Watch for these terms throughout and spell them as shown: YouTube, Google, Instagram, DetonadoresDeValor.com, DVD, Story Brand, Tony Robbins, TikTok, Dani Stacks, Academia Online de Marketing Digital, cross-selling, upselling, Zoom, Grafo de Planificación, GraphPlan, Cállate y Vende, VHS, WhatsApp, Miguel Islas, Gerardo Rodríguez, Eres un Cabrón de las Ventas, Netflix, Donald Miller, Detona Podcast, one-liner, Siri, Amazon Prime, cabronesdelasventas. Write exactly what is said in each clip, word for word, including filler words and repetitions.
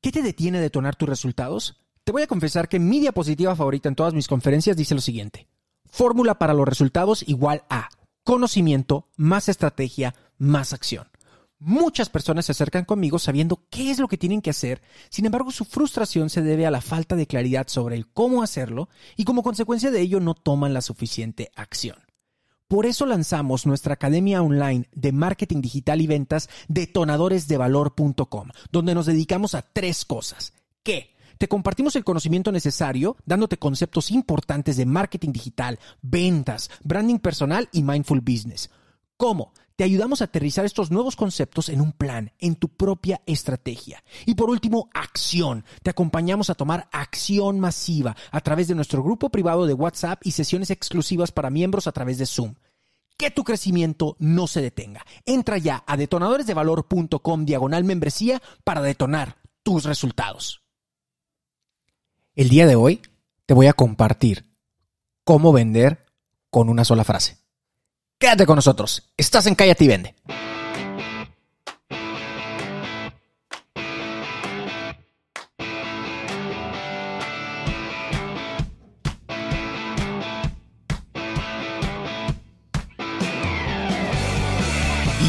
¿Qué te detiene de detonar tus resultados? Te voy a confesar que mi diapositiva favorita en todas mis conferencias dice lo siguiente. Fórmula para los resultados igual a conocimiento, más estrategia, más acción. Muchas personas se acercan conmigo sabiendo qué es lo que tienen que hacer, sin embargo su frustración se debe a la falta de claridad sobre el cómo hacerlo y como consecuencia de ello no toman la suficiente acción. Por eso lanzamos nuestra academia online de marketing digital y ventas detonadores de valor punto com, donde nos dedicamos a tres cosas. ¿Qué? Te compartimos el conocimiento necesario, dándote conceptos importantes de marketing digital, ventas, branding personal y mindful business. ¿Cómo? Te ayudamos a aterrizar estos nuevos conceptos en un plan, en tu propia estrategia. Y por último, acción. Te acompañamos a tomar acción masiva a través de nuestro grupo privado de WhatsApp y sesiones exclusivas para miembros a través de Zoom. Que tu crecimiento no se detenga. Entra ya a detonadores de valor punto com diagonal membresía para detonar tus resultados. El día de hoy te voy a compartir cómo vender con una sola frase. Quédate con nosotros. Estás en Cállate y Vende.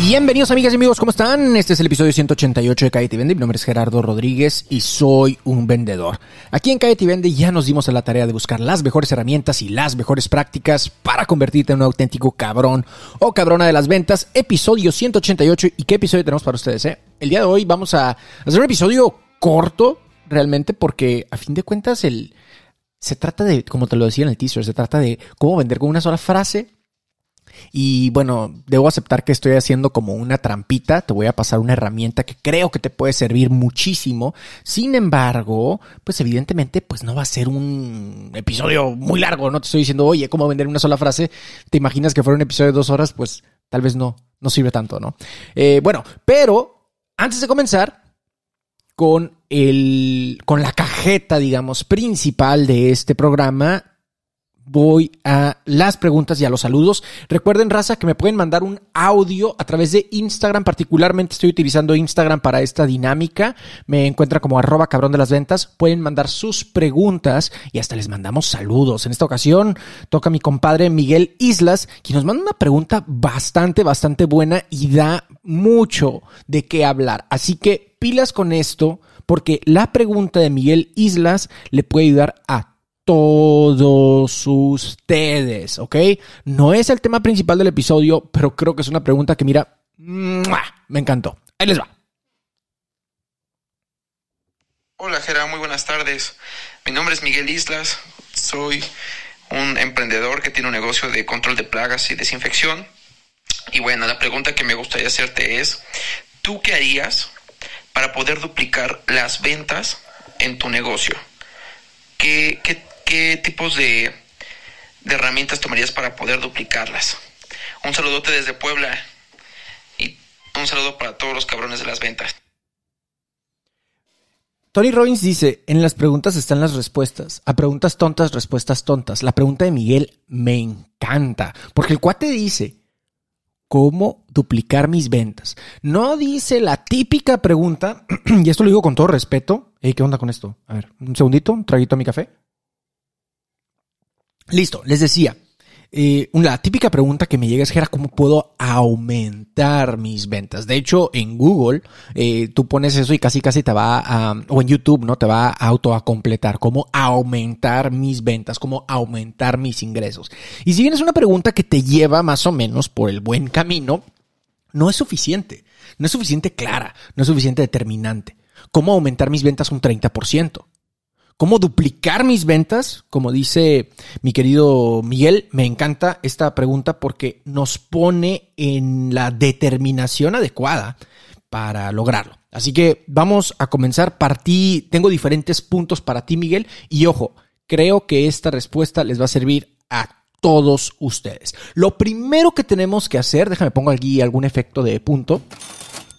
Bienvenidos amigas y amigos, ¿cómo están? Este es el episodio ciento ochenta y ocho de Cállate y Vende. Mi nombre es Gerardo Rodríguez y soy un vendedor. Aquí en Cállate y Vende ya nos dimos a la tarea de buscar las mejores herramientas y las mejores prácticas para convertirte en un auténtico cabrón o cabrona de las ventas. Episodio ciento ochenta y ocho. ¿Y qué episodio tenemos para ustedes? eh? El día de hoy vamos a hacer un episodio corto realmente porque a fin de cuentas el, se trata de, como te lo decía en el teaser, se trata de cómo vender con una sola frase. Y bueno, debo aceptar que estoy haciendo como una trampita. Te voy a pasar una herramienta que creo que te puede servir muchísimo. Sin embargo, pues evidentemente pues no va a ser un episodio muy largo. No te estoy diciendo, oye, ¿cómo vender una sola frase? ¿Te imaginas que fuera un episodio de dos horas? Pues tal vez no, no sirve tanto, ¿no? Eh, bueno, pero antes de comenzar con, el, con la cajeta, digamos, principal de este programa, voy a las preguntas y a los saludos. Recuerden, raza, que me pueden mandar un audio a través de Instagram. Particularmente estoy utilizando Instagram para esta dinámica. Me encuentran como arroba cabrón de las ventas. Pueden mandar sus preguntas y hasta les mandamos saludos. En esta ocasión toca a mi compadre Miguel Islas, quien nos manda una pregunta bastante, bastante buena y da mucho de qué hablar. Así que pilas con esto, porque la pregunta de Miguel Islas le puede ayudar a todos ustedes, ¿ok? No es el tema principal del episodio, pero creo que es una pregunta que, mira, ¡mua! Me encantó. Ahí les va. Hola, Gera, muy buenas tardes. Mi nombre es Miguel Islas. Soy un emprendedor que tiene un negocio de control de plagas y desinfección. Y bueno, la pregunta que me gustaría hacerte es, ¿tú qué harías para poder duplicar las ventas en tu negocio? ¿Qué, qué ¿Qué tipos de, de herramientas tomarías para poder duplicarlas? Un saludote desde Puebla y un saludo para todos los cabrones de las ventas. Tony Robbins dice, en las preguntas están las respuestas. A preguntas tontas, respuestas tontas. La pregunta de Miguel me encanta porque el cuate dice, ¿cómo duplicar mis ventas? No dice la típica pregunta, y esto lo digo con todo respeto. Ey, ¿qué onda con esto? A ver, un segundito, un traguito a mi café. Listo, les decía, eh, una típica pregunta que me llega es, Gera, ¿cómo puedo aumentar mis ventas? De hecho, en Google, eh, tú pones eso y casi casi te va a, o en YouTube, ¿no? Te va a autoacompletar, cómo aumentar mis ventas, cómo aumentar mis ingresos. Y si bien es una pregunta que te lleva más o menos por el buen camino, no es suficiente, no es suficiente clara, no es suficiente determinante. ¿Cómo aumentar mis ventas un treinta por ciento? ¿Cómo duplicar mis ventas? Como dice mi querido Miguel, me encanta esta pregunta porque nos pone en la determinación adecuada para lograrlo. Así que vamos a comenzar. Partí, tengo diferentes puntos para ti, Miguel. Y ojo, creo que esta respuesta les va a servir a todos ustedes. Lo primero que tenemos que hacer, déjame pongo aquí algún efecto de punto.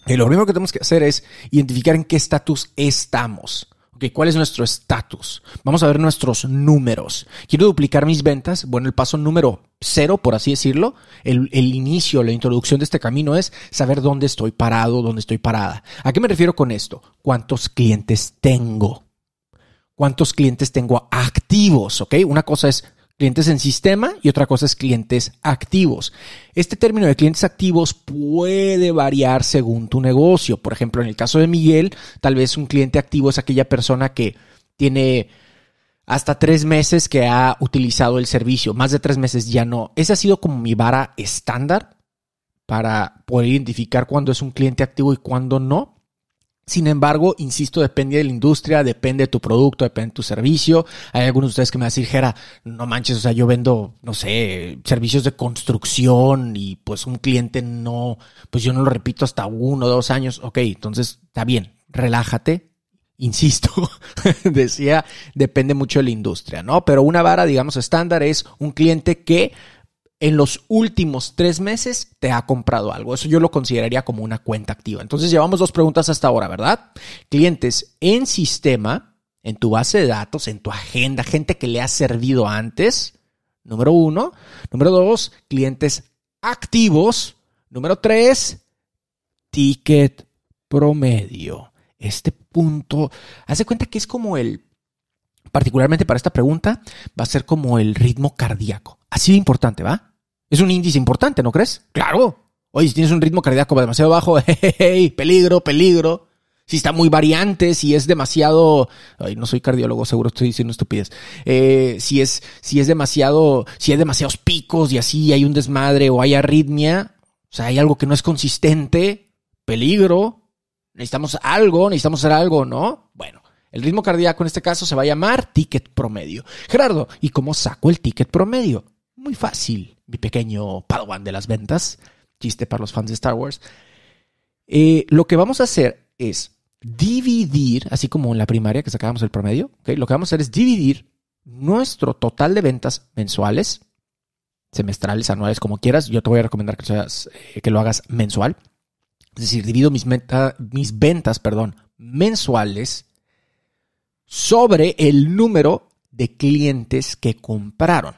Eh, lo primero que tenemos que hacer es identificar en qué estatus estamos. Okay, ¿cuál es nuestro estatus? Vamos a ver nuestros números. ¿Quiero duplicar mis ventas? Bueno, el paso número cero, por así decirlo, el, el inicio, la introducción de este camino es saber dónde estoy parado, dónde estoy parada. ¿A qué me refiero con esto? ¿Cuántos clientes tengo? ¿Cuántos clientes tengo activos? ¿Okay? Una cosa es clientes en sistema y otra cosa es clientes activos. Este término de clientes activos puede variar según tu negocio. Por ejemplo, en el caso de Miguel, tal vez un cliente activo es aquella persona que tiene hasta tres meses que ha utilizado el servicio. Más de tres meses ya no. Esa ha sido como mi vara estándar para poder identificar cuándo es un cliente activo y cuándo no. Sin embargo, insisto, depende de la industria, depende de tu producto, depende de tu servicio. Hay algunos de ustedes que me van a decir, Gera, no manches, o sea, yo vendo, no sé, servicios de construcción y pues un cliente no, pues yo no lo repito hasta uno o dos años. Ok, entonces está bien, relájate, insisto, decía, depende mucho de la industria, ¿no? Pero una vara, digamos, estándar es un cliente que en los últimos tres meses te ha comprado algo. Eso yo lo consideraría como una cuenta activa. Entonces llevamos dos preguntas hasta ahora, ¿verdad? Clientes en sistema, en tu base de datos, en tu agenda, gente que le ha servido antes, número uno. Número dos, clientes activos. Número tres, ticket promedio. Este punto, haz de cuenta que es como el, particularmente para esta pregunta, va a ser como el ritmo cardíaco. Así de importante, ¿va? Es un índice importante, ¿no crees? ¡Claro! Oye, si tienes un ritmo cardíaco demasiado bajo, ¡hey! ¡Peligro, peligro! Si está muy variante, si es demasiado... Ay, no soy cardiólogo, seguro estoy diciendo estupidez. Eh, si es, si es demasiado... Si hay demasiados picos y así hay un desmadre o hay arritmia, o sea, hay algo que no es consistente, peligro, necesitamos algo, necesitamos hacer algo, ¿no? Bueno. El ritmo cardíaco en este caso se va a llamar ticket promedio. Gerardo, ¿y cómo saco el ticket promedio? Muy fácil, mi pequeño padawan de las ventas. Chiste para los fans de Star Wars. Eh, lo que vamos a hacer es dividir, así como en la primaria que sacábamos el promedio, ¿okay? Lo que vamos a hacer es dividir nuestro total de ventas mensuales, semestrales, anuales, como quieras. Yo te voy a recomendar que, seas, eh, que lo hagas mensual. Es decir, divido mis, meta, mis ventas perdón, mensuales sobre el número de clientes que compraron.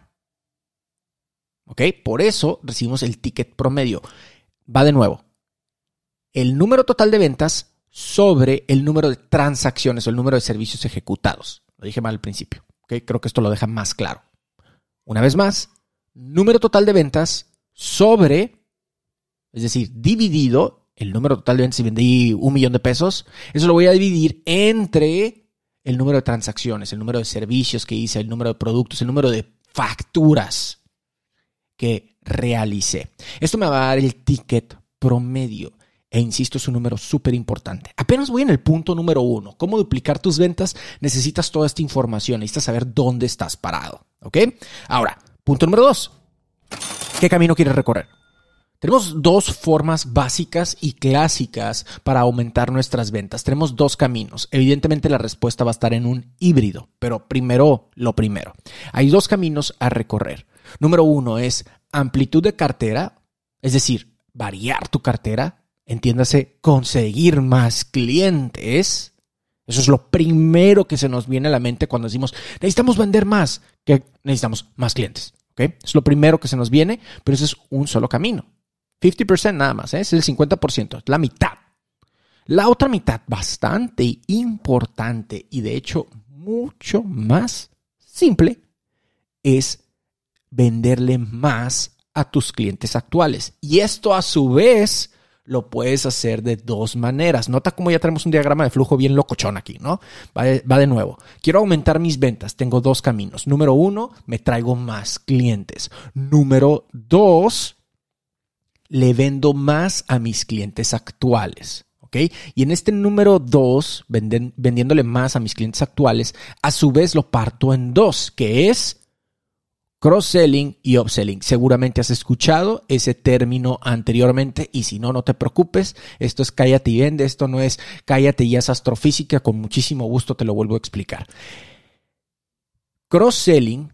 ¿Ok? Por eso recibimos el ticket promedio. Va de nuevo. El número total de ventas sobre el número de transacciones o el número de servicios ejecutados. Lo dije mal al principio. ¿Ok? Creo que esto lo deja más claro. Una vez más, número total de ventas sobre, es decir, dividido, el número total de ventas, si vendí un millón de pesos, eso lo voy a dividir entre el número de transacciones, el número de servicios que hice, el número de productos, el número de facturas que realicé. Esto me va a dar el ticket promedio. E insisto, es un número súper importante. Apenas voy en el punto número uno. ¿Cómo duplicar tus ventas? Necesitas toda esta información. Necesitas saber dónde estás parado. ¿Ok? Ahora, punto número dos. ¿Qué camino quieres recorrer? Tenemos dos formas básicas y clásicas para aumentar nuestras ventas. Tenemos dos caminos. Evidentemente la respuesta va a estar en un híbrido, pero primero lo primero. Hay dos caminos a recorrer. Número uno es amplitud de cartera, es decir, variar tu cartera. Entiéndase, conseguir más clientes. Eso es lo primero que se nos viene a la mente cuando decimos necesitamos vender más, que necesitamos más clientes. ¿Okay? Es lo primero que se nos viene, pero eso es un solo camino. cincuenta por ciento nada más, ¿eh? Es el cincuenta por ciento, la mitad. La otra mitad, bastante importante y de hecho mucho más simple, es venderle más a tus clientes actuales. Y esto a su vez lo puedes hacer de dos maneras. Nota cómo ya tenemos un diagrama de flujo bien locochón aquí, ¿no? Va de, va de nuevo. Quiero aumentar mis ventas. Tengo dos caminos. Número uno, me traigo más clientes. Número dos, le vendo más a mis clientes actuales, ¿ok? Y en este número dos, venden, vendiéndole más a mis clientes actuales, a su vez lo parto en dos, que es cross-selling y upselling. Seguramente has escuchado ese término anteriormente y si no, no te preocupes. Esto es Cállate y Vende. Esto no es Cállate y haz astrofísica. Con muchísimo gusto te lo vuelvo a explicar. Cross-selling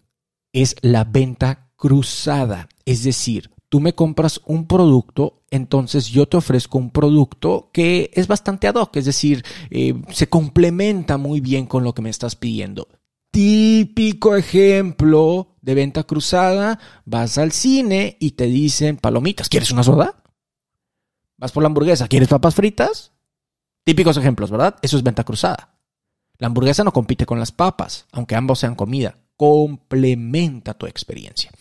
es la venta cruzada, es decir, tú me compras un producto, entonces yo te ofrezco un producto que es bastante ad hoc, es decir, eh, se complementa muy bien con lo que me estás pidiendo. Típico ejemplo de venta cruzada, vas al cine y te dicen palomitas, ¿quieres una soda? Vas por la hamburguesa, ¿quieres papas fritas? Típicos ejemplos, ¿verdad? Eso es venta cruzada. La hamburguesa no compite con las papas, aunque ambos sean comida. Complementa tu experiencia.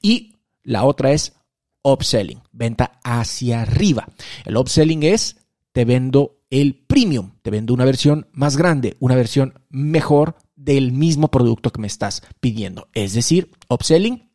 Y la otra es upselling, venta hacia arriba. El upselling es, te vendo el premium, te vendo una versión más grande, una versión mejor del mismo producto que me estás pidiendo. Es decir, upselling,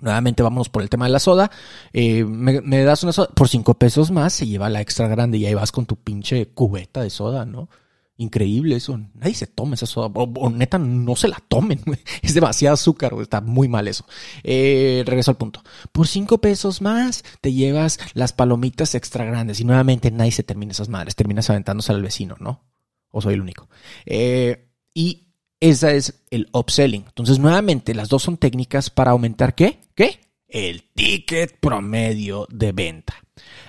nuevamente vámonos por el tema de la soda, eh, me, me das una soda, por cinco pesos más se lleva la extra grande y ahí vas con tu pinche cubeta de soda, ¿no? Increíble eso, nadie se toma esa soda, o, o neta no se la tomen, es demasiado azúcar, está muy mal eso. Eh, regreso al punto, por cinco pesos más te llevas las palomitas extra grandes y nuevamente nadie se termina esas madres, terminas aventándose al vecino, ¿no? O soy el único. Eh, y esa es el upselling. Entonces nuevamente las dos son técnicas para aumentar ¿qué? ¿Qué? El ticket promedio de venta.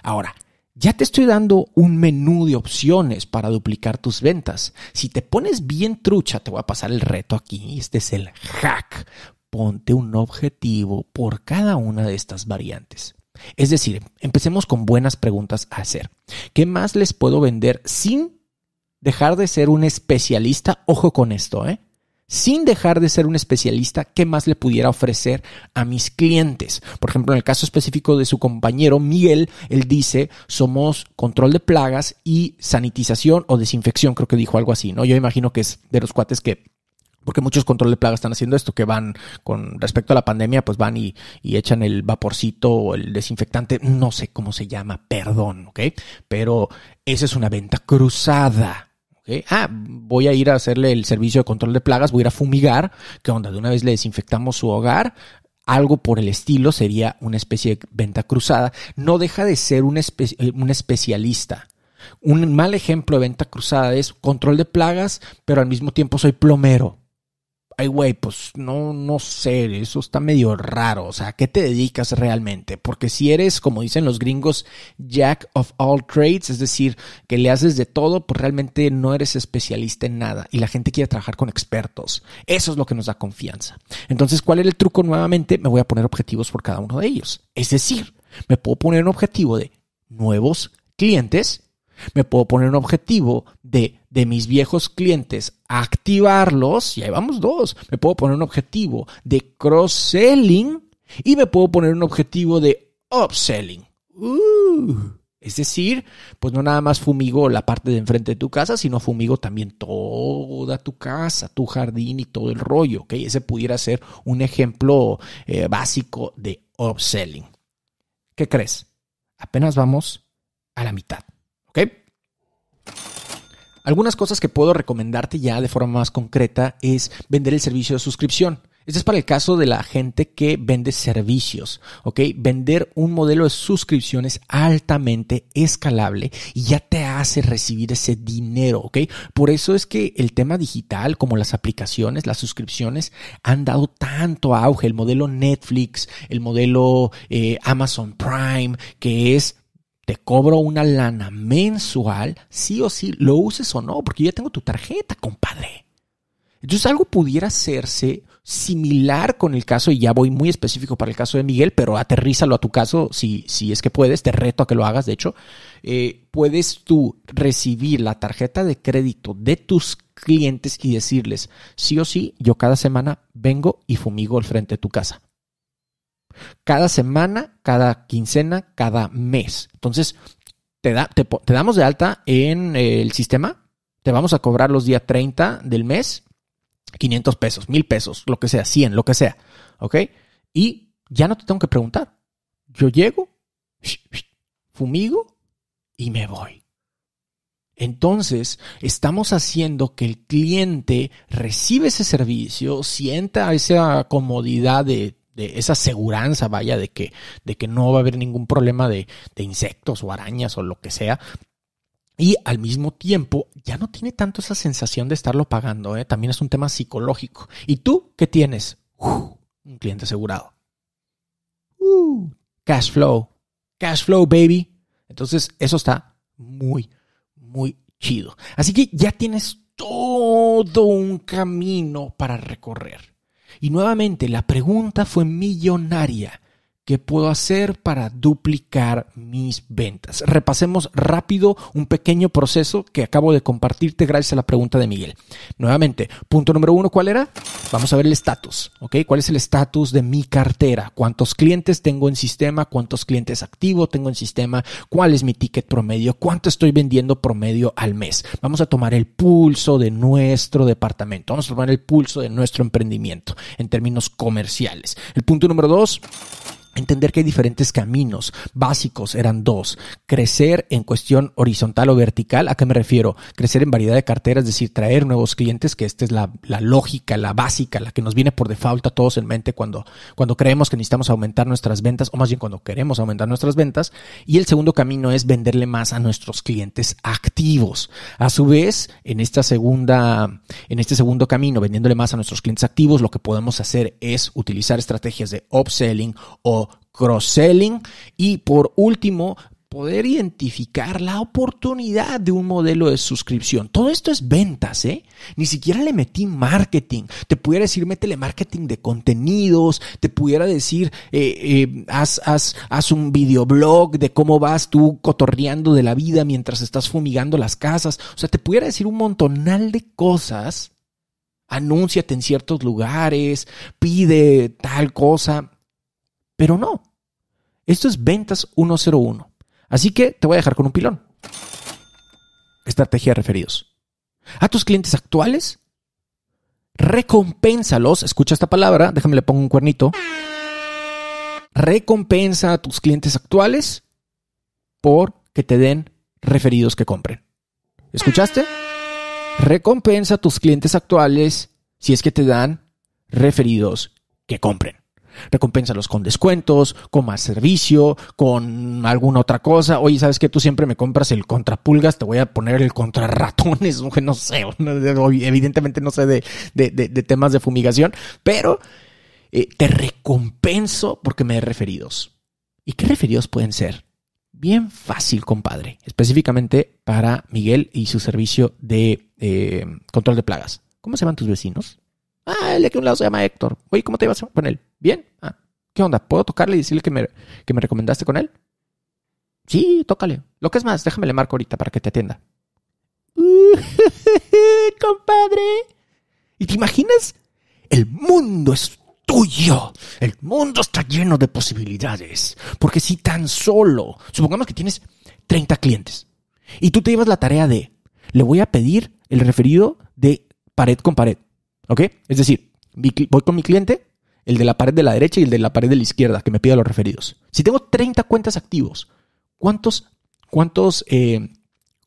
Ahora, ya te estoy dando un menú de opciones para duplicar tus ventas. Si te pones bien trucha, te voy a pasar el reto aquí. Este es el hack. Ponte un objetivo por cada una de estas variantes. Es decir, empecemos con buenas preguntas a hacer. ¿Qué más les puedo vender sin dejar de ser un especialista? Ojo con esto, ¿eh? Sin dejar de ser un especialista, ¿qué más le pudiera ofrecer a mis clientes? Por ejemplo, en el caso específico de su compañero Miguel, él dice, somos control de plagas y sanitización o desinfección, creo que dijo algo así, ¿no? Yo imagino que es de los cuates que, porque muchos control de plagas están haciendo esto, que van con respecto a la pandemia, pues van y, y echan el vaporcito o el desinfectante, no sé cómo se llama, perdón, ¿ok? Pero esa es una venta cruzada. ¿Eh? Ah, voy a ir a hacerle el servicio de control de plagas, voy a ir a fumigar. ¿Qué onda? De una vez le desinfectamos su hogar. Algo por el estilo sería una especie de venta cruzada. No deja de ser un, espe- un especialista. Un mal ejemplo de venta cruzada es control de plagas, pero al mismo tiempo soy plomero. Ay, güey, pues no, no sé, eso está medio raro. O sea, ¿a qué te dedicas realmente? Porque si eres, como dicen los gringos, jack of all trades, es decir, que le haces de todo, pues realmente no eres especialista en nada. Y la gente quiere trabajar con expertos. Eso es lo que nos da confianza. Entonces, ¿cuál era el truco? Nuevamente, me voy a poner objetivos por cada uno de ellos. Es decir, me puedo poner un objetivo de nuevos clientes. Me puedo poner un objetivo de, de mis viejos clientes, activarlos, y ahí vamos dos. Me puedo poner un objetivo de cross-selling y me puedo poner un objetivo de upselling. Uh, es decir, pues no nada más fumigo la parte de enfrente de tu casa, sino fumigo también toda tu casa, tu jardín y todo el rollo, ¿ok? Ese pudiera ser un ejemplo eh, básico de upselling. ¿Qué crees? Apenas vamos a la mitad. ¿Okay? Algunas cosas que puedo recomendarte ya de forma más concreta es vender el servicio de suscripción. Este es para el caso de la gente que vende servicios, ¿ok? Vender un modelo de suscripciones altamente escalable y ya te hace recibir ese dinero, ¿ok? Por eso es que el tema digital, como las aplicaciones, las suscripciones, han dado tanto auge. El modelo Netflix, el modelo eh, Amazon Prime, que es... te cobro una lana mensual, sí o sí, lo uses o no, porque yo ya tengo tu tarjeta, compadre. Entonces algo pudiera hacerse similar con el caso, y ya voy muy específico para el caso de Miguel, pero aterrízalo a tu caso si, si es que puedes, te reto a que lo hagas, de hecho. Eh, puedes tú recibir la tarjeta de crédito de tus clientes y decirles, sí o sí, yo cada semana vengo y fumigo al frente de tu casa. Cada semana, cada quincena, cada mes. Entonces, te, da, te, te damos de alta en el sistema. Te vamos a cobrar los días treinta del mes. quinientos pesos, mil pesos, lo que sea, cien, lo que sea. ¿Ok? Y ya no te tengo que preguntar. Yo llego, fumigo y me voy. Entonces, estamos haciendo que el cliente reciba ese servicio, sienta esa comodidad de... de esa aseguranza, vaya, de que, de que no va a haber ningún problema de, de insectos o arañas o lo que sea. Y al mismo tiempo ya no tiene tanto esa sensación de estarlo pagando, ¿eh? También es un tema psicológico. ¿Y tú qué tienes? Uf, un cliente asegurado. Uh, cash flow. Cash flow, baby. Entonces, eso está muy, muy chido. Así que ya tienes todo un camino para recorrer. Y nuevamente, la pregunta fue millonaria. ¿Qué puedo hacer para duplicar mis ventas? Repasemos rápido un pequeño proceso que acabo de compartirte gracias a la pregunta de Miguel. Nuevamente, punto número uno, ¿cuál era? Vamos a ver el estatus, ¿ok? ¿Cuál es el estatus de mi cartera? ¿Cuántos clientes tengo en sistema? ¿Cuántos clientes activos tengo en sistema? ¿Cuál es mi ticket promedio? ¿Cuánto estoy vendiendo promedio al mes? Vamos a tomar el pulso de nuestro departamento. Vamos a tomar el pulso de nuestro emprendimiento en términos comerciales. El punto número dos... Entender que hay diferentes caminos básicos, eran dos. Crecer en cuestión horizontal o vertical. ¿A qué me refiero? Crecer en variedad de carteras, es decir, traer nuevos clientes, que esta es la, la lógica, la básica, la que nos viene por default a todos en mente cuando, cuando creemos que necesitamos aumentar nuestras ventas, o más bien cuando queremos aumentar nuestras ventas. Y el segundo camino es venderle más a nuestros clientes activos. A su vez, en esta segunda, en este segundo camino, vendiéndole más a nuestros clientes activos, lo que podemos hacer es utilizar estrategias de upselling o cross-selling. Y por último, poder identificar la oportunidad de un modelo de suscripción. Todo esto es ventas, ¿eh? Ni siquiera le metí marketing. Te pudiera decir, métele marketing de contenidos. Te pudiera decir, eh, eh, haz, haz, haz un videoblog de cómo vas tú cotorreando de la vida mientras estás fumigando las casas. O sea, te pudiera decir un montonal de cosas. Anúnciate en ciertos lugares, pide tal cosa. Pero no, esto es ventas ciento uno. Así que te voy a dejar con un pilón. Estrategia de referidos. A tus clientes actuales, recompénsalos. Escucha esta palabra, déjame le pongo un cuernito. Recompensa a tus clientes actuales por que te den referidos que compren. ¿Escuchaste? Recompensa a tus clientes actuales si es que te dan referidos que compren. Recompénsalos con descuentos, con más servicio, con alguna otra cosa. Oye, ¿sabes qué? Tú siempre me compras el contrapulgas, te voy a poner el contrarratones. No sé, evidentemente no sé de, de, de, de temas de fumigación, pero eh, te recompenso porque me he referidos. ¿Y qué referidos pueden ser? Bien fácil, compadre. Específicamente para Miguel y su servicio de eh, control de plagas. ¿Cómo se llaman tus vecinos? Ah, el de aquí a un lado se llama Héctor. Oye, ¿cómo te ibas con él? Bien. Ah, ¿qué onda? ¿Puedo tocarle y decirle que me, que me recomendaste con él? Sí, tócale. Lo que es más, déjame le marco ahorita para que te atienda. Uh, compadre. ¿Y te imaginas? El mundo es tuyo. El mundo está lleno de posibilidades. Porque si tan solo, supongamos que tienes treinta clientes y tú te llevas la tarea de, le voy a pedir el referido de pared con pared. ¿Ok? Es decir, voy con mi cliente, el de la pared de la derecha y el de la pared de la izquierda, que me pida los referidos. Si tengo treinta cuentas activos, ¿cuántos, cuántos, eh,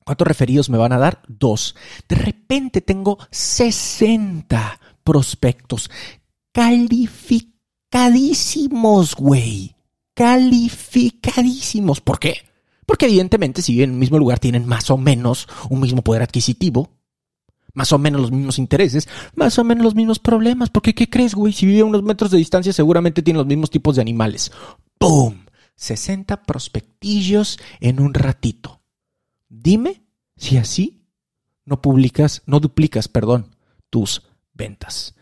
cuántos referidos me van a dar? Dos. De repente tengo sesenta prospectos calificadísimos, güey. Calificadísimos. ¿Por qué? Porque evidentemente si en el mismo lugar tienen más o menos un mismo poder adquisitivo, más o menos los mismos intereses, más o menos los mismos problemas. Porque, ¿qué crees, güey? Si vive a unos metros de distancia, seguramente tiene los mismos tipos de animales. ¡Pum! sesenta prospectillos en un ratito. Dime si así no publicas, no duplicas, perdón, tus ventas.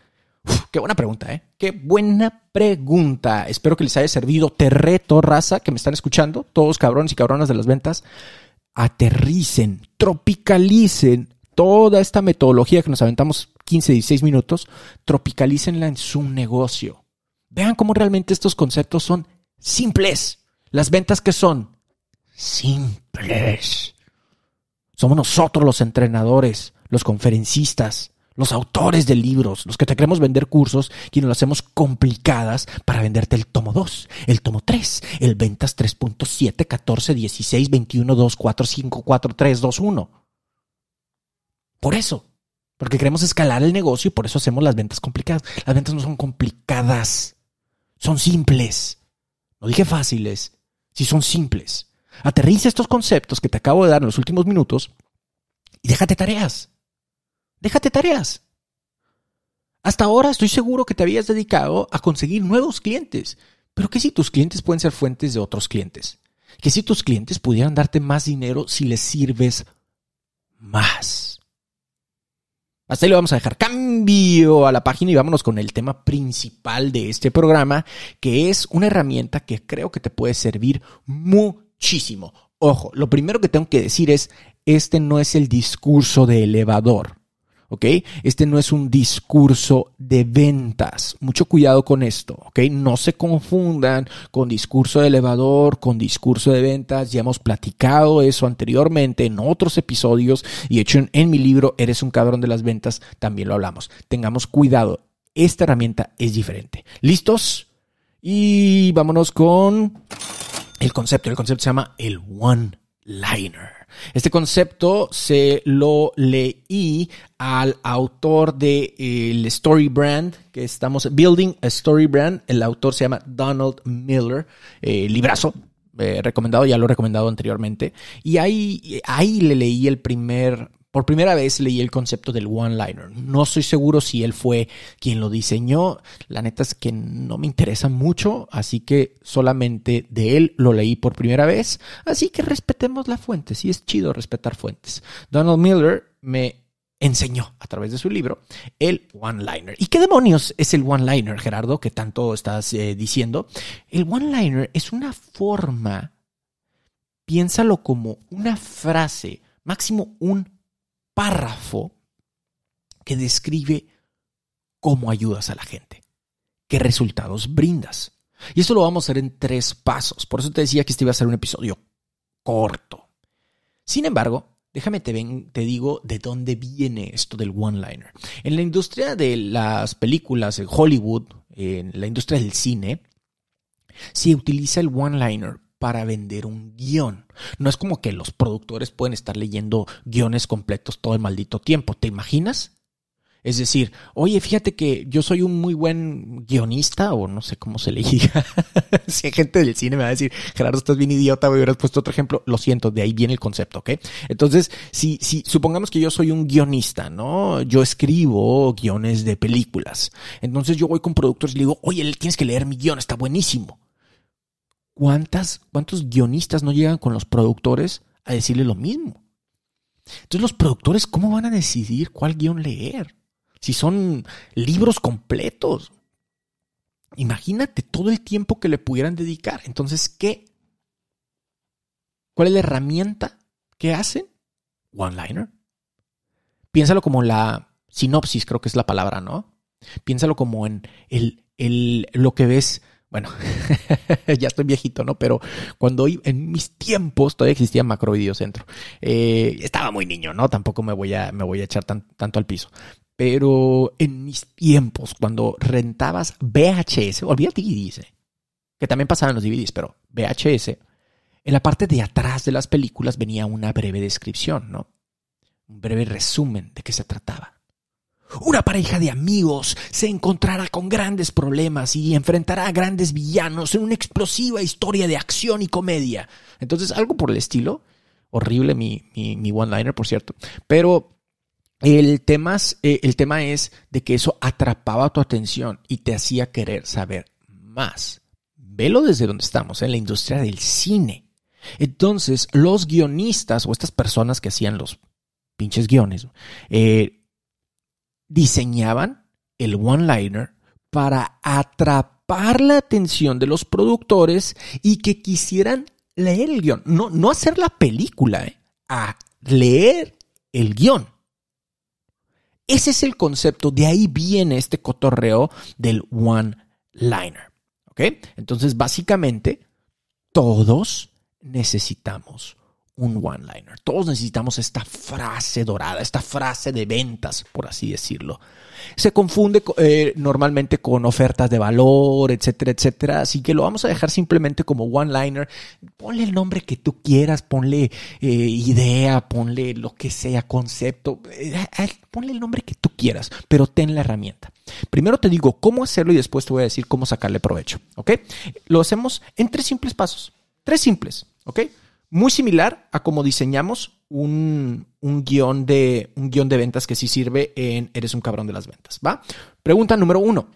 Uf, qué buena pregunta, ¿eh? Qué buena pregunta. Espero que les haya servido. Te reto, raza, que me están escuchando, todos cabrones y cabronas de las ventas, aterricen, tropicalicen toda esta metodología que nos aventamos quince, dieciséis minutos, tropicalícenla en su negocio. Vean cómo realmente estos conceptos son simples. Las ventas que son simples. Somos nosotros los entrenadores, los conferencistas, los autores de libros, los que te queremos vender cursos, quienes lo hacemos complicadas para venderte el tomo dos, el tomo tres, el ventas tres punto siete, catorce, dieciséis, veintiuno, dos, cuatro, cinco, cuatro, tres, dos, uno. Por eso, porque queremos escalar el negocio y por eso hacemos las ventas complicadas. Las ventas no son complicadas, son simples. No dije fáciles, sí son simples. Aterriza estos conceptos que te acabo de dar en los últimos minutos y déjate tareas. Déjate tareas. Hasta ahora estoy seguro que te habías dedicado a conseguir nuevos clientes, Pero ¿qué si tus clientes pueden ser fuentes de otros clientes? ¿Qué si tus clientes pudieran darte más dinero si les sirves más? Hasta ahí lo vamos a dejar. Cambio a la página y vámonos con el tema principal de este programa, que es una herramienta que creo que te puede servir muchísimo. Ojo, lo primero que tengo que decir es, este no es el discurso de elevador, ¿ok? Este no es un discurso de ventas. Mucho cuidado con esto, ¿ok? No se confundan con discurso de elevador, con discurso de ventas. Ya hemos platicado eso anteriormente en otros episodios y, de hecho, en, en mi libro Eres un Cabrón de las Ventas también lo hablamos. Tengamos cuidado. Esta herramienta es diferente. ¿Listos? Y vámonos con el concepto. El concepto se llama el one-liner. Este concepto se lo leí al autor de el Story Brand, que estamos Building a Story Brand. El autor se llama Donald Miller, eh, librazo, eh, recomendado, ya lo he recomendado anteriormente. Y ahí, ahí le leí el primer, por primera vez leí el concepto del one-liner. No estoy seguro si él fue quien lo diseñó. La neta es que no me interesa mucho, así que solamente de él lo leí por primera vez. Así que respetemos la fuente. Sí, es chido respetar fuentes. Donald Miller me enseñó a través de su libro el one-liner. ¿Y qué demonios es el one-liner, Gerardo, que tanto estás eh, diciendo? El one-liner es una forma, piénsalo como una frase, máximo un párrafo que describe cómo ayudas a la gente, qué resultados brindas. Y esto lo vamos a hacer en tres pasos. Por eso te decía que este iba a ser un episodio corto. Sin embargo, déjame te, ven, te digo de dónde viene esto del one-liner. En la industria de las películas, en Hollywood, en la industria del cine, se utiliza el one-liner para vender un guión. No es como que los productores pueden estar leyendo guiones completos todo el maldito tiempo. ¿Te imaginas? Es decir, oye, fíjate que yo soy un muy buen guionista, o no sé cómo se le diga. Si hay gente del cine me va a decir, Gerardo, estás bien idiota, me hubieras puesto otro ejemplo. Lo siento, de ahí viene el concepto, ¿ok? Entonces, si, si supongamos que yo soy un guionista, ¿no? Yo escribo guiones de películas. Entonces yo voy con productores y le digo, oye, tienes que leer mi guión, está buenísimo. ¿Cuántas, ¿Cuántos guionistas no llegan con los productores a decirle lo mismo? Entonces los productores, ¿cómo van a decidir cuál guión leer? Si son libros completos. Imagínate todo el tiempo que le pudieran dedicar. Entonces, ¿qué? ¿Cuál es la herramienta que hacen? One-liner. Piénsalo como la sinopsis, creo que es la palabra, ¿no? Piénsalo como en el, el, lo que ves. Bueno, ya estoy viejito, ¿no? Pero cuando en mis tiempos todavía existía Macro Video Centro. Eh, estaba muy niño, ¿no? Tampoco me voy a, me voy a echar tan, tanto al piso. Pero en mis tiempos, cuando rentabas V H S, olvídate D V Ds, eh, que también pasaban los D V Ds, pero V H S, en la parte de atrás de las películas venía una breve descripción, ¿no? Un breve resumen de qué se trataba. Una pareja de amigos se encontrará con grandes problemas y enfrentará a grandes villanos en una explosiva historia de acción y comedia. Entonces, algo por el estilo. Horrible mi, mi, mi one-liner, por cierto. Pero el tema, eh, el tema es de que eso atrapaba tu atención y te hacía querer saber más. Velo desde donde estamos, ¿eh? En la industria del cine. Entonces, los guionistas o estas personas que hacían los pinches guiones, eh, diseñaban el one-liner para atrapar la atención de los productores y que quisieran leer el guión. No, no hacer la película, ¿eh? A leer el guión. Ese es el concepto. De ahí viene este cotorreo del one-liner, ¿ok? Entonces, básicamente, todos necesitamos un one-liner. Todos necesitamos esta frase dorada, esta frase de ventas, por así decirlo. Se confunde eh, normalmente con ofertas de valor, etcétera, etcétera. Así que lo vamos a dejar simplemente como one-liner. Ponle el nombre que tú quieras, ponle eh, idea, ponle lo que sea, concepto. Eh, eh, ponle el nombre que tú quieras, pero ten la herramienta. Primero te digo cómo hacerlo y después te voy a decir cómo sacarle provecho, ¿ok? Lo hacemos en tres simples pasos. Tres simples, ¿ok? Muy similar a como diseñamos un, un, guión de, un guión de ventas que sí sirve en Eres un Cabrón de las Ventas, ¿va? Pregunta número uno.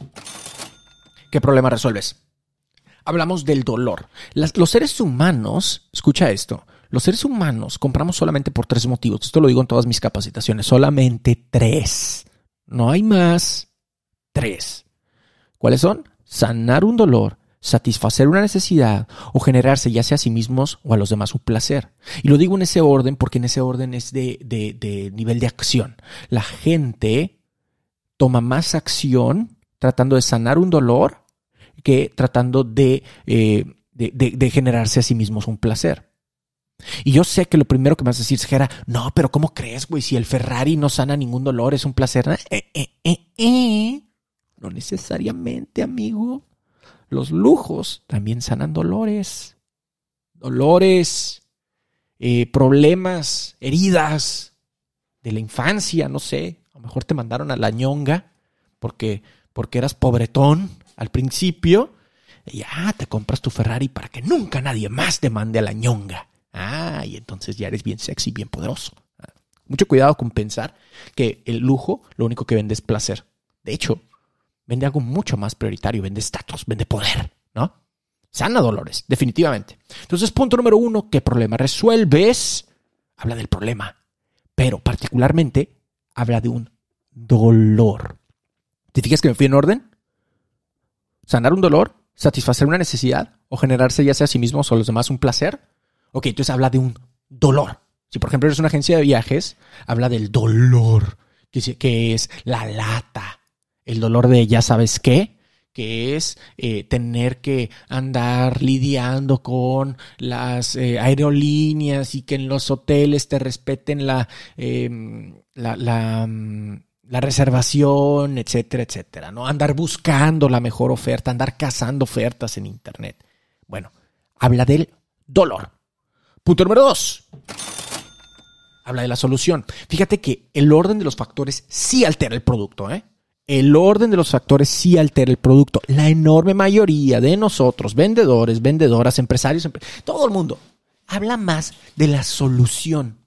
¿Qué problema resuelves? hablamos del dolor. Las, los seres humanos, escucha esto, los seres humanos compramos solamente por tres motivos. Esto lo digo en todas mis capacitaciones, solamente tres. No hay más. Tres. ¿Cuáles son? Sanar un dolor, satisfacer una necesidad o generarse ya sea a sí mismos o a los demás un placer. Y lo digo en ese orden porque en ese orden es de, de, de nivel de acción. La gente toma más acción tratando de sanar un dolor que tratando de, eh, de, de, de generarse a sí mismos un placer. Y yo sé que lo primero que me vas a decir es, Gera, no, pero ¿cómo crees, güey? Si el Ferrari no sana ningún dolor, es un placer. Eh, eh, eh, eh. No necesariamente, amigo. Los lujos también sanan dolores. Dolores, eh, problemas, heridas de la infancia, no sé. A lo mejor te mandaron a la ñonga porque, porque eras pobretón al principio. Y ah, te compras tu Ferrari para que nunca nadie más te mande a la ñonga. Ah, y entonces ya eres bien sexy, bien poderoso. Ah, mucho cuidado con pensar que el lujo lo único que vende es placer. De hecho, vende algo mucho más prioritario, vende estatus, vende poder, ¿no? Sana dolores, definitivamente. Entonces, punto número uno, ¿qué problema resuelves? Habla del problema, pero particularmente habla de un dolor. ¿Te fijas que me fui en orden? Sanar un dolor, satisfacer una necesidad o generarse ya sea a sí mismos o a los demás un placer. Ok, entonces habla de un dolor. Si por ejemplo eres una agencia de viajes, habla del dolor, que es la lata. El dolor de ya sabes qué, que es eh, tener que andar lidiando con las eh, aerolíneas y que en los hoteles te respeten la, eh, la, la, la reservación, etcétera, etcétera, ¿no? Andar buscando la mejor oferta, andar cazando ofertas en internet. Bueno, habla del dolor. Punto número dos. Habla de la solución. Fíjate que el orden de los factores sí altera el producto, ¿eh? El orden de los factores sí altera el producto. La enorme mayoría de nosotros, vendedores, vendedoras, empresarios, empr- todo el mundo, habla más de la solución.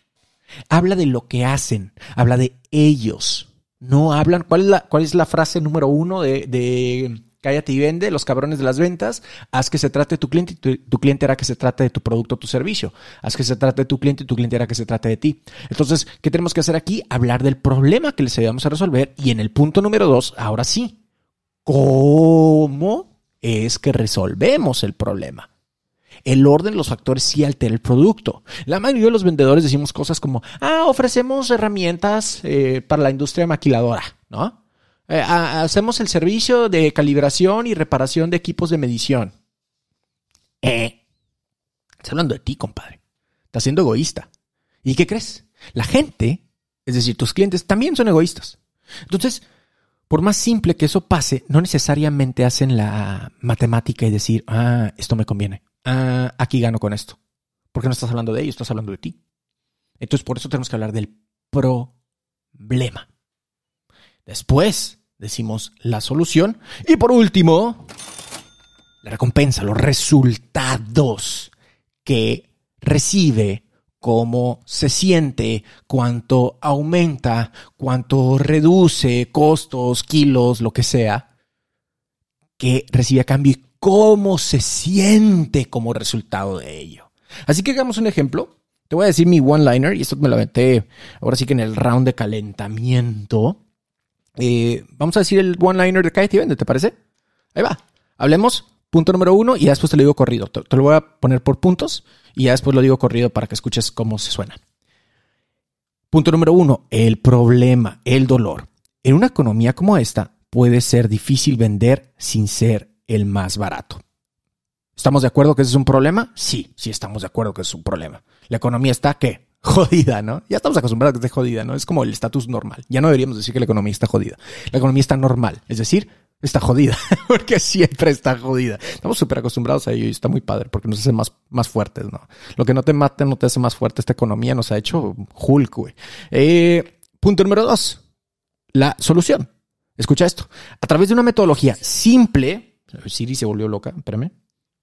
Habla de lo que hacen. Habla de ellos. No hablan. ¿Cuál es la, cuál es la frase número uno de, de Cállate y Vende, los cabrones de las ventas? Haz que se trate de tu cliente y tu, tu cliente hará que se trate de tu producto o tu servicio. Haz que se trate de tu cliente y tu cliente hará que se trate de ti. Entonces, ¿qué tenemos que hacer aquí? Hablar del problema que les ayudamos a resolver. Y en el punto número dos, ahora sí, ¿cómo es que resolvemos el problema? El orden de los factores sí altera el producto. La mayoría de los vendedores decimos cosas como, ah, ofrecemos herramientas eh, para la industria maquiladora, ¿no? Eh, hacemos el servicio de calibración y reparación de equipos de medición. Eh, está hablando de ti, compadre. Está siendo egoísta. ¿Y qué crees? La gente, es decir, tus clientes también son egoístas. Entonces, por más simple que eso pase, no necesariamente hacen la matemática y decir, ah, esto me conviene. Ah, aquí gano con esto. Porque no estás hablando de ellos, estás hablando de ti. Entonces, por eso tenemos que hablar del problema. Después decimos la solución. Y por último, la recompensa, los resultados que recibe, cómo se siente, cuánto aumenta, cuánto reduce, costos, kilos, lo que sea, que recibe a cambio y cómo se siente como resultado de ello. Así que hagamos un ejemplo. Te voy a decir mi one-liner y esto me lo aventé ahora sí que en el round de calentamiento. Eh, vamos a decir el one-liner de Cállate y Vende, ¿te parece? Ahí va. Hablemos, punto número uno, y ya después te lo digo corrido. Te, te lo voy a poner por puntos y ya después lo digo corrido para que escuches cómo se suena. Punto número uno, el problema, el dolor. En una economía como esta puede ser difícil vender sin ser el más barato. ¿Estamos de acuerdo que ese es un problema? Sí, sí estamos de acuerdo que es un problema. La economía está, ¿qué? Jodida, ¿no? Ya estamos acostumbrados a que esté jodida, ¿no? Es como el estatus normal. Ya no deberíamos decir que la economía está jodida. La economía está normal, es decir, está jodida, porque siempre está jodida. Estamos súper acostumbrados a ello y está muy padre porque nos hace más, más fuertes, ¿no? Lo que no te mata no te hace más fuerte. Esta economía nos ha hecho Hulk, güey. Eh, punto número dos, la solución. Escucha esto. A través de una metodología simple... Siri se volvió loca, espérame.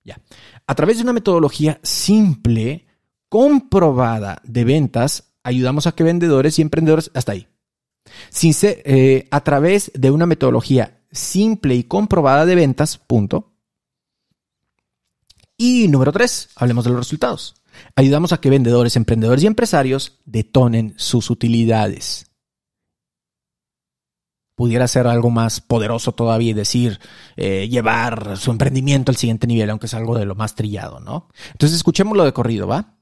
Ya. A través de una metodología simple... comprobada de ventas, ayudamos a que vendedores y emprendedores, hasta ahí, sin ser, eh, a través de una metodología simple y comprobada de ventas, punto, Y número tres, hablemos de los resultados. Ayudamos a que vendedores, emprendedores y empresarios detonen sus utilidades. Pudiera ser algo más poderoso todavía y decir, eh, llevar su emprendimiento al siguiente nivel, aunque es algo de lo más trillado, ¿no? Entonces escuchémoslo de corrido, ¿va?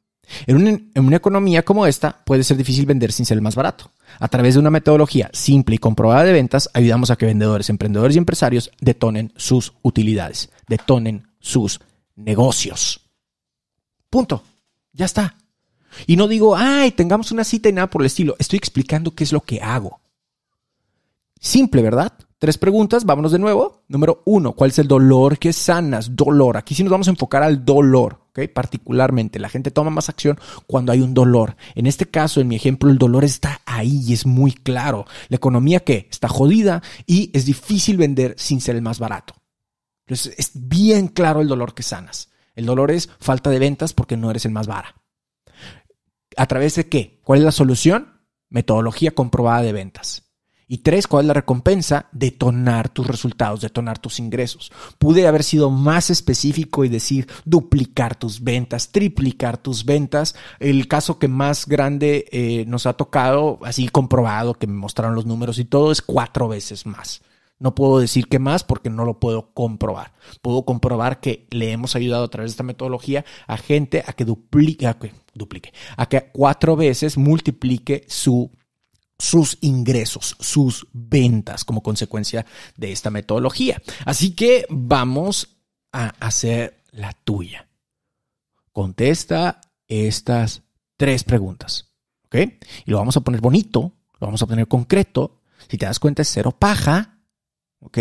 En una, en una economía como esta puede ser difícil vender sin ser el más barato. A través de una metodología simple y comprobada de ventas, ayudamos a que vendedores, emprendedores y empresarios detonen sus utilidades, detonen sus negocios. Punto. Ya está. Y no digo, ay, tengamos una cita y nada por el estilo. Estoy explicando qué es lo que hago. Simple, ¿verdad? Tres preguntas. Vámonos de nuevo. Número uno, ¿cuál es el dolor que sanas? Dolor. Aquí sí nos vamos a enfocar al dolor, ¿ok? Particularmente, la gente toma más acción cuando hay un dolor. En este caso, en mi ejemplo, el dolor está ahí y es muy claro. La economía, ¿qué? Está jodida y es difícil vender sin ser el más barato. Entonces, es bien claro el dolor que sanas. El dolor es falta de ventas porque no eres el más vara. ¿A través de qué? ¿Cuál es la solución? Metodología comprobada de ventas. Y tres, ¿cuál es la recompensa? Detonar tus resultados, detonar tus ingresos. Pude haber sido más específico y decir duplicar tus ventas, triplicar tus ventas. El caso que más grande eh, nos ha tocado, así comprobado, que me mostraron los números y todo, es cuatro veces más. No puedo decir qué más porque no lo puedo comprobar. Puedo comprobar que le hemos ayudado a través de esta metodología a gente a que duplique, a que, duplique, a que cuatro veces multiplique su sus ingresos, sus ventas como consecuencia de esta metodología. Así que vamos a hacer la tuya. Contesta estas tres preguntas, ¿ok? Y lo vamos a poner bonito, lo vamos a poner concreto. Si te das cuenta, es cero paja, ¿ok?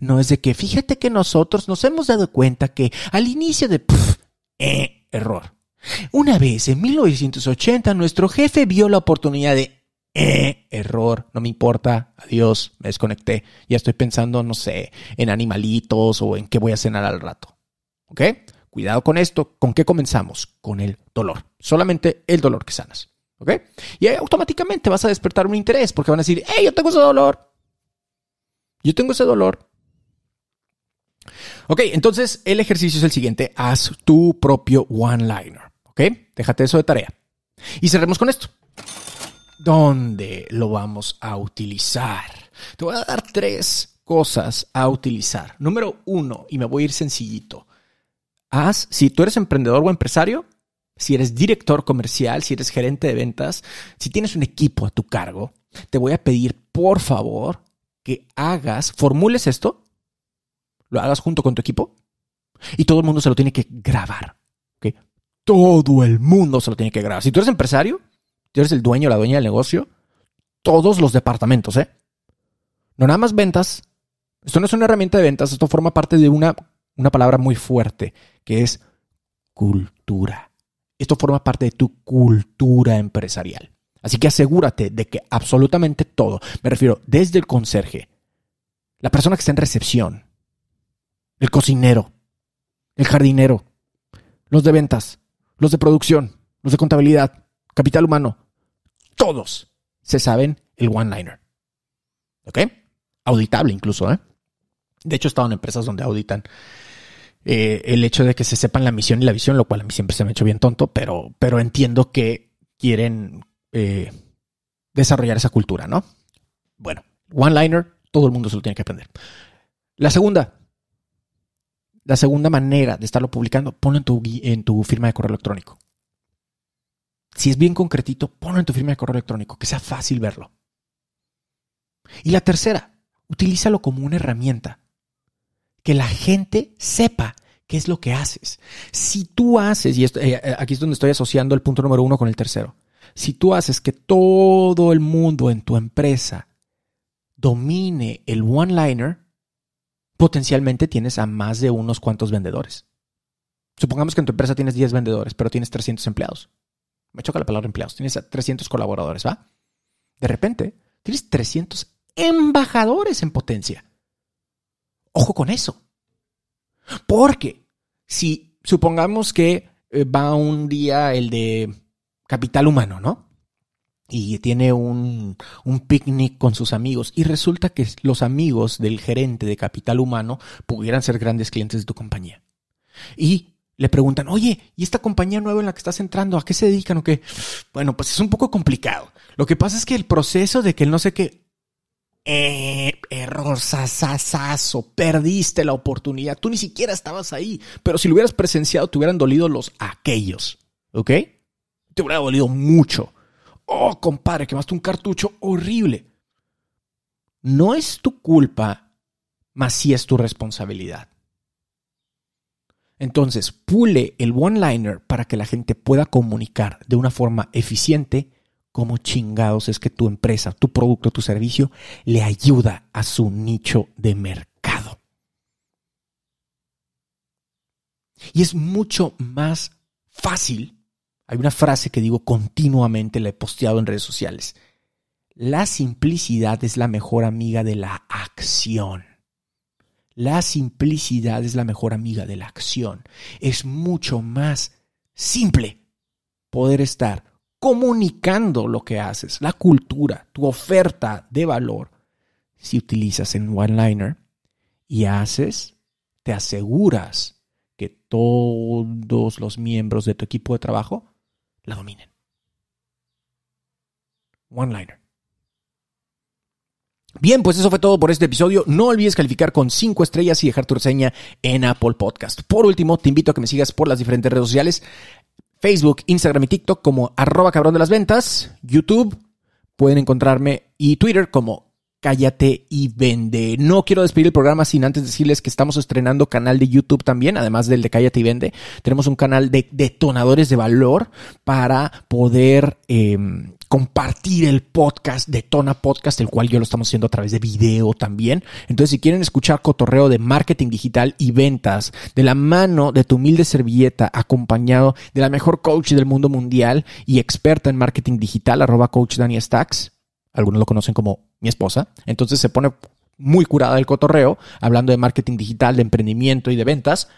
No es de que fíjate que nosotros nos hemos dado cuenta que al inicio de pff, eh, error. Una vez en mil novecientos ochenta nuestro jefe vio la oportunidad de Eh, error, no me importa, adiós, me desconecté. Ya estoy pensando, no sé, en animalitos o en qué voy a cenar al rato. ¿Ok? Cuidado con esto. ¿Con qué comenzamos? Con el dolor. Solamente el dolor que sanas. ¿Ok? Y automáticamente vas a despertar un interés porque van a decir, hey, yo tengo ese dolor. Yo tengo ese dolor. Ok, entonces el ejercicio es el siguiente. Haz tu propio one-liner. ¿Ok? Déjate eso de tarea. Y cerremos con esto. ¿Dónde lo vamos a utilizar? Te voy a dar tres cosas a utilizar. Número uno, y me voy a ir sencillito. Haz, si tú eres emprendedor o empresario, si eres director comercial, si eres gerente de ventas, si tienes un equipo a tu cargo, te voy a pedir, por favor, que hagas, formules esto, lo hagas junto con tu equipo y todo el mundo se lo tiene que grabar. ¿Okay? Todo el mundo se lo tiene que grabar. Si tú eres empresario, tú eres el dueño o la dueña del negocio, todos los departamentos, ¿eh? No nada más ventas. Esto no es una herramienta de ventas, esto forma parte de una, una palabra muy fuerte, que es cultura. Esto forma parte de tu cultura empresarial. Así que asegúrate de que absolutamente todo, me refiero desde el conserje, la persona que está en recepción, el cocinero, el jardinero, los de ventas, los de producción, los de contabilidad, capital humano, todos se saben el one-liner. ¿Ok? Auditable incluso, ¿eh? De hecho, he estado en empresas donde auditan eh, el hecho de que se sepan la misión y la visión, lo cual a mí siempre se me ha hecho bien tonto, pero, pero entiendo que quieren eh, desarrollar esa cultura, ¿no? Bueno, one-liner, todo el mundo se lo tiene que aprender. La segunda, la segunda manera de estarlo publicando, ponlo en tu, en tu firma de correo electrónico. Si es bien concretito, ponlo en tu firma de correo electrónico, que sea fácil verlo. Y la tercera, utilízalo como una herramienta. Que la gente sepa qué es lo que haces. Si tú haces, y esto, eh, aquí es donde estoy asociando el punto número uno con el tercero. Si tú haces que todo el mundo en tu empresa domine el one-liner, potencialmente tienes a más de unos cuantos vendedores. Supongamos que en tu empresa tienes diez vendedores, pero tienes trescientos empleados. Me choca la palabra empleados. Tienes a trescientos colaboradores, ¿va? De repente, tienes trescientos embajadores en potencia. Ojo con eso. Porque si supongamos que va un día el de capital humano, ¿no? Y tiene un, un picnic con sus amigos y resulta que los amigos del gerente de capital humano pudieran ser grandes clientes de tu compañía. Y le preguntan, oye, ¿y esta compañía nueva en la que estás entrando, a qué se dedican o qué? Bueno, pues es un poco complicado. Lo que pasa es que el proceso de que el no sé qué... Eh, error, sasasazo, perdiste la oportunidad. Tú ni siquiera estabas ahí, pero si lo hubieras presenciado te hubieran dolido los aquellos, ¿ok? Te hubiera dolido mucho. Oh, compadre, quemaste un cartucho horrible. No es tu culpa, mas sí es tu responsabilidad. Entonces, pule el one-liner para que la gente pueda comunicar de una forma eficiente cómo chingados es que tu empresa, tu producto, tu servicio le ayuda a su nicho de mercado. Y es mucho más fácil. Hay una frase que digo continuamente, la he posteado en redes sociales. La simplicidad es la mejor amiga de la acción. La simplicidad es la mejor amiga de la acción. Es mucho más simple poder estar comunicando lo que haces, la cultura, tu oferta de valor. Si utilizas en one-liner y haces, te aseguras que todos los miembros de tu equipo de trabajo la dominen. One-liner. Bien, pues eso fue todo por este episodio. No olvides calificar con cinco estrellas y dejar tu reseña en Apple Podcast. Por último, te invito a que me sigas por las diferentes redes sociales. Facebook, Instagram y TikTok como arroba cabrón de las ventas. YouTube, pueden encontrarme. Y Twitter como Cállate y Vende. No quiero despedir el programa sin antes decirles que estamos estrenando canal de YouTube también, además del de Cállate y Vende. Tenemos un canal de detonadores de valor para poder eh, compartir el podcast, Detona Podcast, el cual yo lo estamos haciendo a través de video también. Entonces, si quieren escuchar cotorreo de marketing digital y ventas de la mano de tu humilde servilleta, acompañado de la mejor coach del mundo mundial y experta en marketing digital, arroba coach Dani Stacks. Algunos lo conocen como mi esposa. Entonces se pone muy curada el cotorreo, hablando de marketing digital, de emprendimiento y de ventas.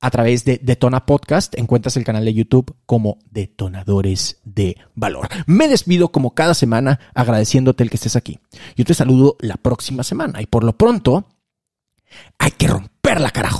A través de Detona Podcast encuentras el canal de YouTube como Detonadores de Valor. Me despido como cada semana agradeciéndote el que estés aquí. Yo te saludo la próxima semana y por lo pronto hay que romperla, carajo.